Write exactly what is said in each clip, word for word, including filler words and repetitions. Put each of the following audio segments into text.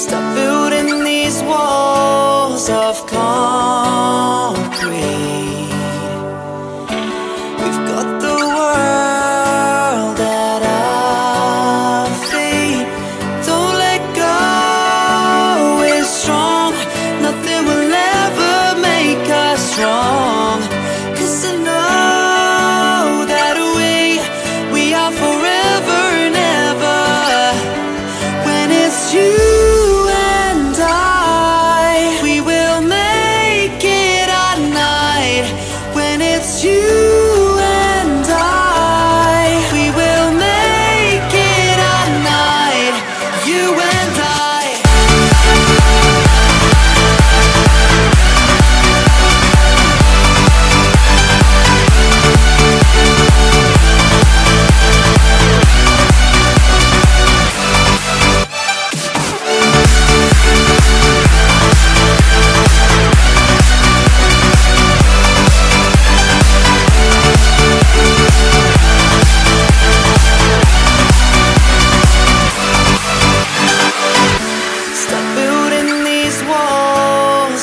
Stop building these walls of concrete. We've got the world at our feet. Don't let go, we're strong. Nothing will ever make us strong. Cause I know that we, we are forever and ever. When it's you,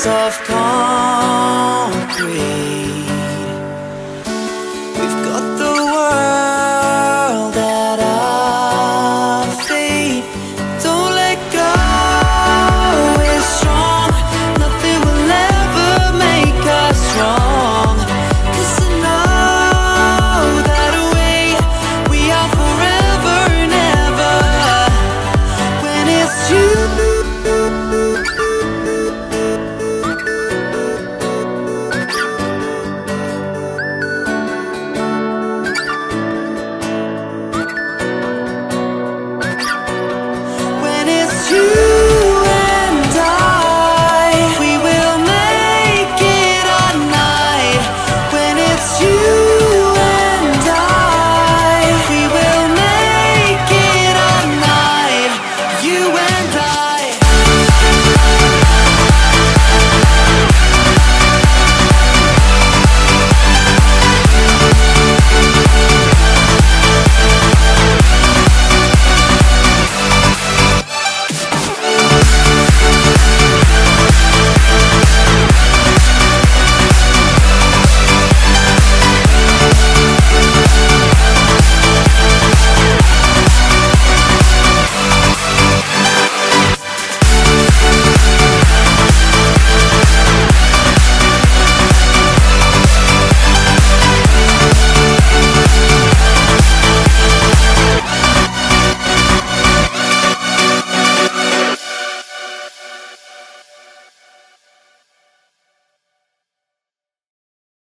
of concrete. We've got the world at our feet. Don't let go, we're strong. Nothing will ever make us strong. Cause I know that we, we are forever and ever. When it's you, you